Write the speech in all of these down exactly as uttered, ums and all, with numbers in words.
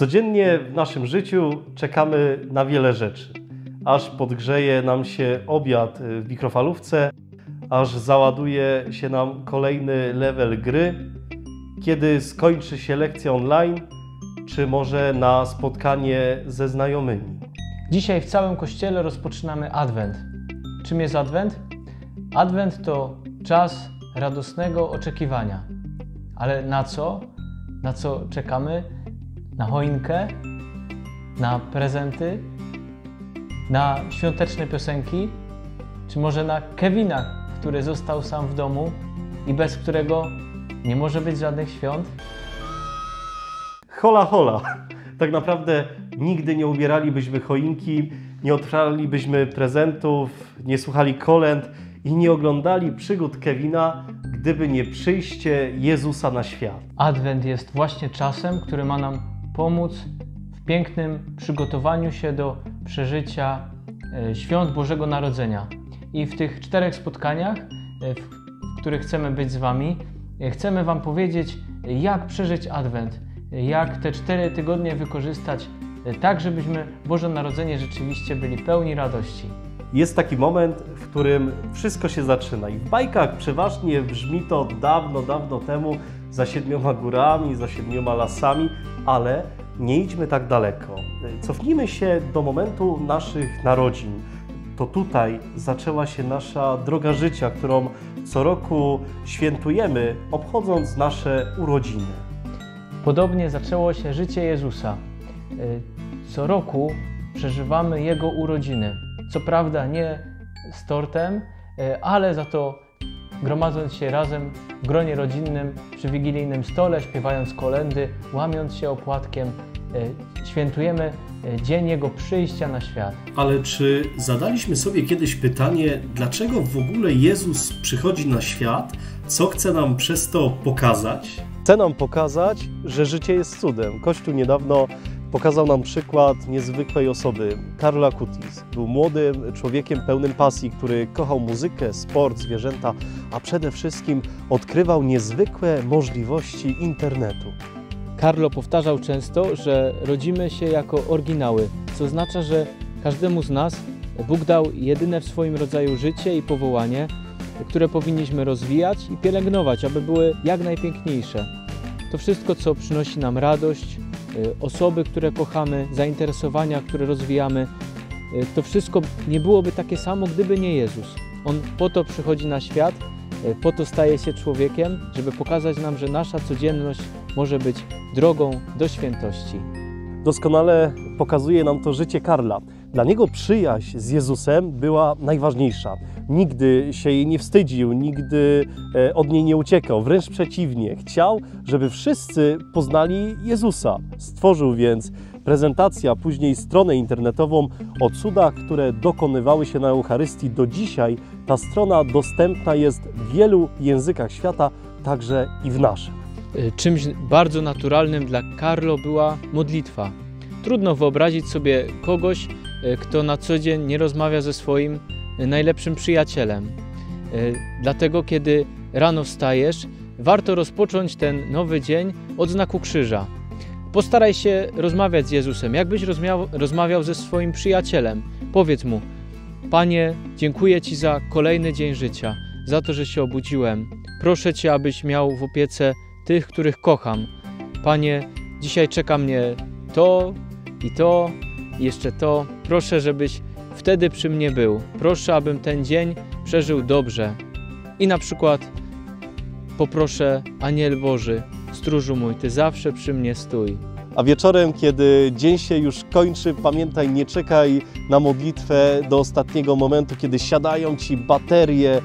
Codziennie w naszym życiu czekamy na wiele rzeczy. Aż podgrzeje nam się obiad w mikrofalówce, aż załaduje się nam kolejny level gry, kiedy skończy się lekcja online, czy może na spotkanie ze znajomymi. Dzisiaj w całym Kościele rozpoczynamy Adwent. Czym jest Adwent? Adwent to czas radosnego oczekiwania. Ale na co? Na co czekamy? Na choinkę? Na prezenty? Na świąteczne piosenki? Czy może na Kevina, który został sam w domu i bez którego nie może być żadnych świąt? Hola, hola! Tak naprawdę nigdy nie ubieralibyśmy choinki, nie otwieralibyśmy prezentów, nie słuchali kolęd i nie oglądali przygód Kevina, gdyby nie przyjście Jezusa na świat. Adwent jest właśnie czasem, który ma nam pomóc w pięknym przygotowaniu się do przeżycia świąt Bożego Narodzenia. I w tych czterech spotkaniach, w których chcemy być z Wami, chcemy Wam powiedzieć, jak przeżyć Adwent, jak te cztery tygodnie wykorzystać tak, żebyśmy Boże Narodzenie rzeczywiście byli pełni radości. Jest taki moment, w którym wszystko się zaczyna i w bajkach przeważnie brzmi to dawno, dawno temu, za siedmioma górami, za siedmioma lasami, ale nie idźmy tak daleko. Cofnijmy się do momentu naszych narodzin. To tutaj zaczęła się nasza droga życia, którą co roku świętujemy, obchodząc nasze urodziny. Podobnie zaczęło się życie Jezusa. Co roku przeżywamy Jego urodziny. Co prawda nie z tortem, ale za to gromadząc się razem w gronie rodzinnym, przy wigilijnym stole, śpiewając kolędy, łamiąc się opłatkiem, świętujemy dzień Jego przyjścia na świat. Ale czy zadaliśmy sobie kiedyś pytanie, dlaczego w ogóle Jezus przychodzi na świat? Co chce nam przez to pokazać? Chce nam pokazać, że życie jest cudem. Kościół niedawno pokazał nam przykład niezwykłej osoby, Carlo Acutis. Był młodym człowiekiem pełnym pasji, który kochał muzykę, sport, zwierzęta, a przede wszystkim odkrywał niezwykłe możliwości internetu. Carlo powtarzał często, że rodzimy się jako oryginały, co oznacza, że każdemu z nas Bóg dał jedyne w swoim rodzaju życie i powołanie, które powinniśmy rozwijać i pielęgnować, aby były jak najpiękniejsze. To wszystko, co przynosi nam radość, osoby, które kochamy, zainteresowania, które rozwijamy, to wszystko nie byłoby takie samo, gdyby nie Jezus. On po to przychodzi na świat, po to staje się człowiekiem, żeby pokazać nam, że nasza codzienność może być drogą do świętości. Doskonale pokazuje nam to życie Carla. Dla niego przyjaźń z Jezusem była najważniejsza. Nigdy się jej nie wstydził, nigdy od niej nie uciekał, wręcz przeciwnie. Chciał, żeby wszyscy poznali Jezusa. Stworzył więc prezentację, a później stronę internetową o cudach, które dokonywały się na Eucharystii. Do dzisiaj ta strona dostępna jest w wielu językach świata, także i w naszym. Czymś bardzo naturalnym dla Carlo była modlitwa. Trudno wyobrazić sobie kogoś, kto na co dzień nie rozmawia ze swoim najlepszym przyjacielem. Dlatego, kiedy rano wstajesz, warto rozpocząć ten nowy dzień od znaku krzyża. Postaraj się rozmawiać z Jezusem, jakbyś rozmiał, rozmawiał ze swoim przyjacielem. Powiedz mu: Panie, dziękuję Ci za kolejny dzień życia, za to, że się obudziłem. Proszę Cię, abyś miał w opiece tych, których kocham. Panie, dzisiaj czeka mnie to i to, i jeszcze to. Proszę, żebyś wtedy przy mnie był. Proszę, abym ten dzień przeżył dobrze. I na przykład poproszę: Aniel Boży, stróżu mój, Ty zawsze przy mnie stój. A wieczorem, kiedy dzień się już kończy, pamiętaj, nie czekaj na modlitwę do ostatniego momentu, kiedy siadają Ci baterie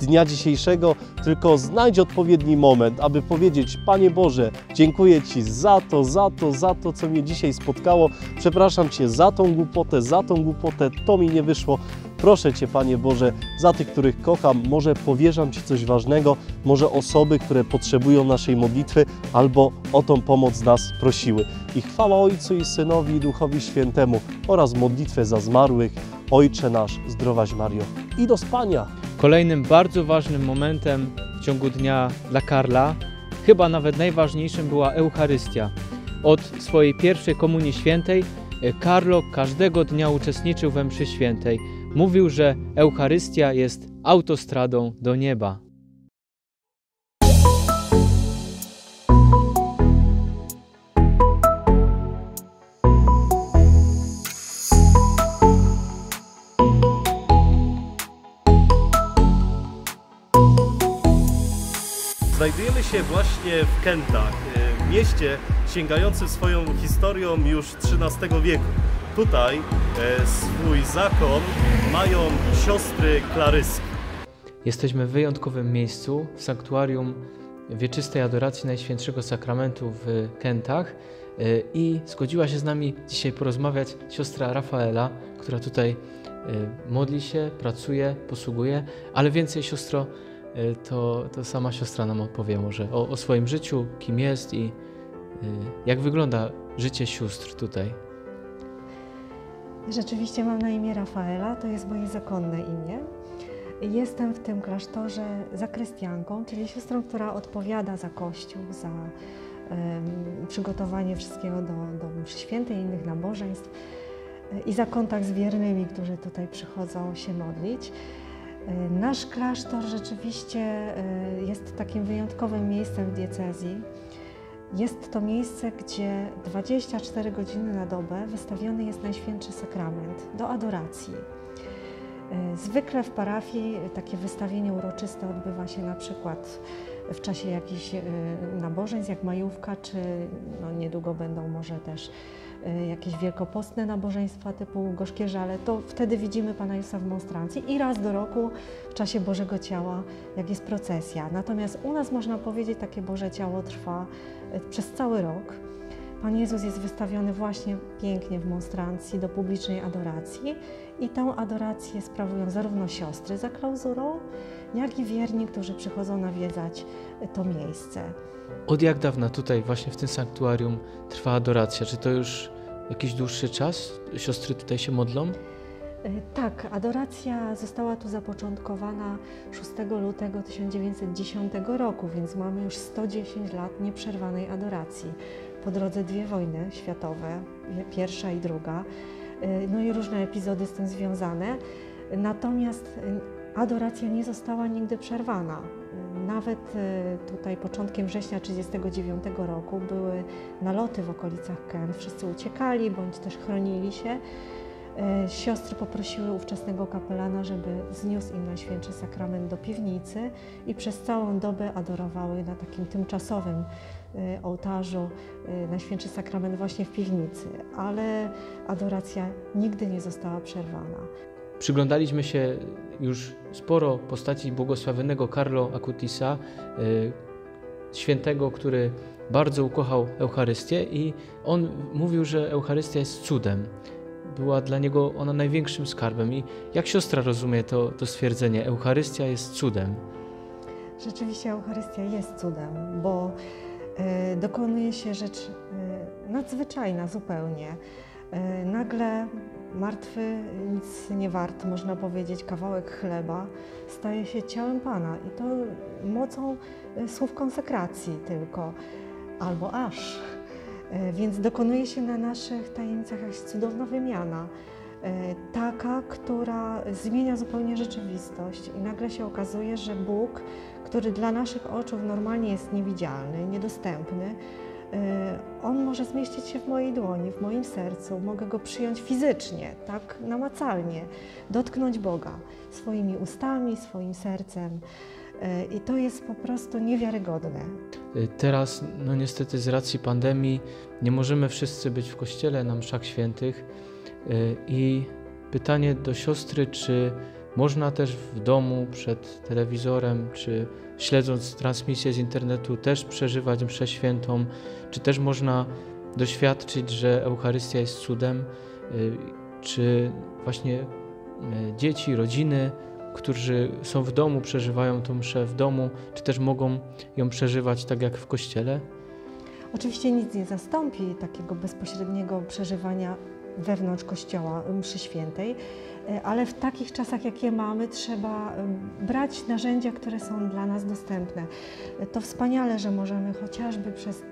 dnia dzisiejszego, tylko znajdź odpowiedni moment, aby powiedzieć: Panie Boże, dziękuję Ci za to, za to, za to, co mnie dzisiaj spotkało. Przepraszam Cię za tą głupotę, za tą głupotę, to mi nie wyszło. Proszę Cię, Panie Boże, za tych, których kocham, może powierzam Ci coś ważnego, może osoby, które potrzebują naszej modlitwy albo o tą pomoc nas prosiły. I chwała Ojcu i Synowi i Duchowi Świętemu oraz modlitwę za zmarłych. Ojcze nasz, zdrowaś Mario. I do spania! Kolejnym bardzo ważnym momentem w ciągu dnia dla Carla, chyba nawet najważniejszym, była Eucharystia. Od swojej pierwszej komunii świętej Carlo każdego dnia uczestniczył we mszy świętej. Mówił, że Eucharystia jest autostradą do nieba. Znajdujemy się właśnie w Kętach, mieście sięgającym swoją historią już trzynastego wieku. Tutaj swój zakon mają siostry Klaryski. Jesteśmy w wyjątkowym miejscu, w Sanktuarium Wieczystej Adoracji Najświętszego Sakramentu w Kętach i zgodziła się z nami dzisiaj porozmawiać siostra Rafaela, która tutaj modli się, pracuje, posługuje, ale więcej siostro, To, to sama siostra nam opowie może o, o swoim życiu, kim jest i y, jak wygląda życie sióstr tutaj. Rzeczywiście mam na imię Rafaela, to jest moje zakonne imię. Jestem w tym klasztorze zakrystianką, czyli siostrą, która odpowiada za kościół, za y, przygotowanie wszystkiego do, do mszy świętej i innych nabożeństw y, i za kontakt z wiernymi, którzy tutaj przychodzą się modlić. Nasz klasztor rzeczywiście jest takim wyjątkowym miejscem w diecezji. Jest to miejsce, gdzie dwadzieścia cztery godziny na dobę wystawiony jest Najświętszy Sakrament do adoracji. Zwykle w parafii takie wystawienie uroczyste odbywa się na przykład w czasie jakichś nabożeństw, jak majówka, czy no niedługo będą może też jakieś wielkopostne nabożeństwa typu gorzkie żale, to wtedy widzimy Pana Jezusa w monstrancji i raz do roku w czasie Bożego Ciała, jak jest procesja. Natomiast u nas można powiedzieć, takie Boże Ciało trwa przez cały rok. Pan Jezus jest wystawiony właśnie pięknie w monstrancji do publicznej adoracji i tę adorację sprawują zarówno siostry za klauzurą, jak i wierni, którzy przychodzą nawiedzać to miejsce. Od jak dawna tutaj właśnie w tym sanktuarium trwa adoracja? Czy to już jakiś dłuższy czas? Siostry tutaj się modlą? Tak, adoracja została tu zapoczątkowana szóstego lutego tysiąc dziewięćset dziesiątego roku, więc mamy już sto dziesięć lat nieprzerwanej adoracji. Po drodze dwie wojny światowe, pierwsza i druga, no i różne epizody z tym związane. Natomiast adoracja nie została nigdy przerwana. Nawet tutaj początkiem września tysiąc dziewięćset trzydziestego dziewiątego roku były naloty w okolicach Kęt. Wszyscy uciekali bądź też chronili się. Siostry poprosiły ówczesnego kapelana, żeby zniósł im Najświętszy Sakrament do piwnicy i przez całą dobę adorowały na takim tymczasowym ołtarzu Najświętszy Sakrament właśnie w piwnicy, ale adoracja nigdy nie została przerwana. Przyglądaliśmy się już sporo postaci błogosławionego Carlo Acutisa, świętego, który bardzo ukochał Eucharystię i on mówił, że Eucharystia jest cudem. Była dla niego ona największym skarbem. I jak siostra rozumie to, to stwierdzenie? Eucharystia jest cudem. Rzeczywiście Eucharystia jest cudem, bo y, dokonuje się rzecz y, nadzwyczajna zupełnie. Y, nagle martwy, nic nie wart, można powiedzieć, kawałek chleba staje się ciałem Pana i to mocą y, słów konsekracji tylko, albo aż. Więc dokonuje się na naszych tajemnicach jakaś cudowna wymiana, taka, która zmienia zupełnie rzeczywistość i nagle się okazuje, że Bóg, który dla naszych oczu normalnie jest niewidzialny, niedostępny, On może zmieścić się w mojej dłoni, w moim sercu, mogę Go przyjąć fizycznie, tak namacalnie, dotknąć Boga swoimi ustami, swoim sercem. I to jest po prostu niewiarygodne. Teraz, no niestety z racji pandemii, nie możemy wszyscy być w kościele na mszach świętych. I pytanie do siostry, czy można też w domu, przed telewizorem, czy śledząc transmisję z internetu, też przeżywać mszę świętą? Czy też można doświadczyć, że Eucharystia jest cudem? Czy właśnie dzieci, rodziny, którzy są w domu, przeżywają tę mszę w domu, czy też mogą ją przeżywać tak jak w kościele? Oczywiście nic nie zastąpi takiego bezpośredniego przeżywania wewnątrz kościoła mszy świętej, ale w takich czasach, jakie mamy, trzeba brać narzędzia, które są dla nas dostępne. To wspaniale, że możemy chociażby przez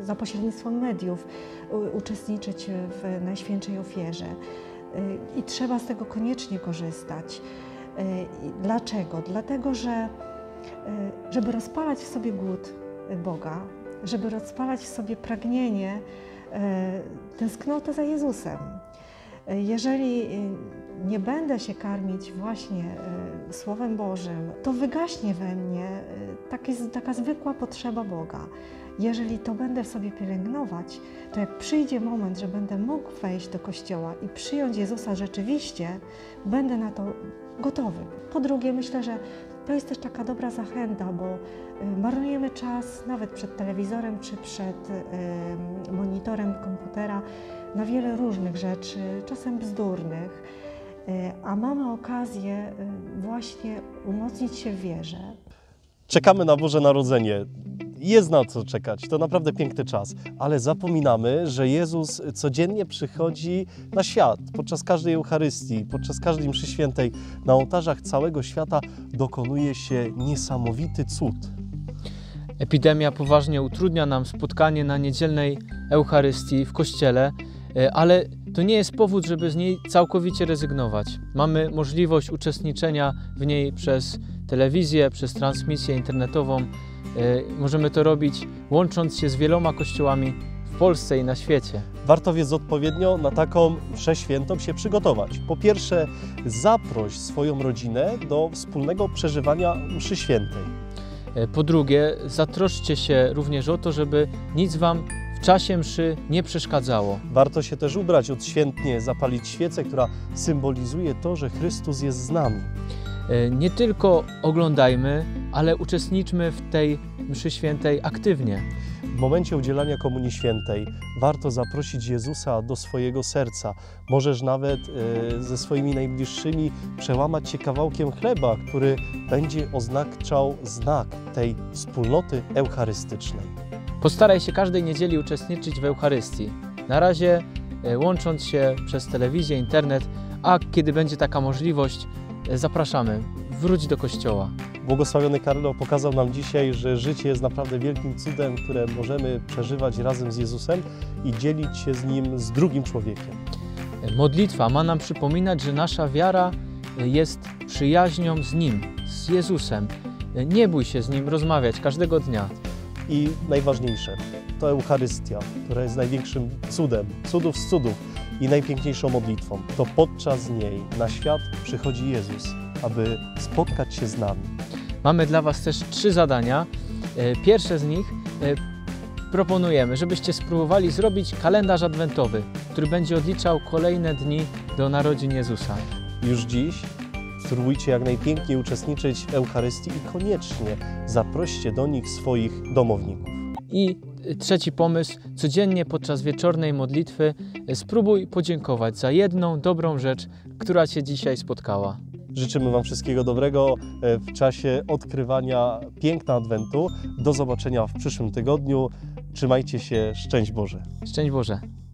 za pośrednictwem mediów uczestniczyć w Najświętszej Ofierze i trzeba z tego koniecznie korzystać. Dlaczego? Dlatego, że żeby rozpalać w sobie głód Boga, żeby rozpalać w sobie pragnienie, tęsknotę za Jezusem. Jeżeli nie będę się karmić właśnie Słowem Bożym, to wygaśnie we mnie taka zwykła potrzeba Boga. Jeżeli to będę sobie pielęgnować, to jak przyjdzie moment, że będę mógł wejść do Kościoła i przyjąć Jezusa rzeczywiście, będę na to gotowy. Po drugie, myślę, że to jest też taka dobra zachęta, bo marnujemy czas nawet przed telewizorem czy przed monitorem komputera na wiele różnych rzeczy, czasem bzdurnych, a mamy okazję właśnie umocnić się w wierze. Czekamy na Boże Narodzenie. Jest na co czekać, to naprawdę piękny czas, ale zapominamy, że Jezus codziennie przychodzi na świat, podczas każdej Eucharystii, podczas każdej mszy świętej, na ołtarzach całego świata dokonuje się niesamowity cud. Epidemia poważnie utrudnia nam spotkanie na niedzielnej Eucharystii w Kościele, ale to nie jest powód, żeby z niej całkowicie rezygnować. Mamy możliwość uczestniczenia w niej przez telewizję, przez transmisję internetową. Możemy to robić, łącząc się z wieloma kościołami w Polsce i na świecie. Warto więc odpowiednio na taką mszę świętą się przygotować. Po pierwsze, zaproś swoją rodzinę do wspólnego przeżywania mszy świętej. Po drugie, zatroszcie się również o to, żeby nic wam w czasie mszy nie przeszkadzało. Warto się też ubrać odświętnie, zapalić świecę, która symbolizuje to, że Chrystus jest z nami. Nie tylko oglądajmy, ale uczestniczmy w tej mszy świętej aktywnie. W momencie udzielania Komunii Świętej warto zaprosić Jezusa do swojego serca. Możesz nawet e, ze swoimi najbliższymi przełamać się kawałkiem chleba, który będzie oznaczał znak tej wspólnoty eucharystycznej. Postaraj się każdej niedzieli uczestniczyć w Eucharystii. Na razie e, łącząc się przez telewizję, internet, a kiedy będzie taka możliwość, zapraszamy. Wróć do Kościoła. Błogosławiony Karlo pokazał nam dzisiaj, że życie jest naprawdę wielkim cudem, które możemy przeżywać razem z Jezusem i dzielić się z Nim, z drugim człowiekiem. Modlitwa ma nam przypominać, że nasza wiara jest przyjaźnią z Nim, z Jezusem. Nie bój się z Nim rozmawiać każdego dnia. I najważniejsze, to Eucharystia, która jest największym cudem, cudów z cudów i najpiękniejszą modlitwą. To podczas niej na świat przychodzi Jezus, aby spotkać się z nami. Mamy dla Was też trzy zadania. Pierwsze z nich proponujemy, żebyście spróbowali zrobić kalendarz adwentowy, który będzie odliczał kolejne dni do narodzin Jezusa. Już dziś spróbujcie jak najpiękniej uczestniczyć w Eucharystii i koniecznie zaproście do nich swoich domowników. I trzeci pomysł, codziennie podczas wieczornej modlitwy spróbuj podziękować za jedną dobrą rzecz, która Cię dzisiaj spotkała. Życzymy Wam wszystkiego dobrego w czasie odkrywania piękna Adwentu. Do zobaczenia w przyszłym tygodniu. Trzymajcie się. Szczęść Boże. Szczęść Boże.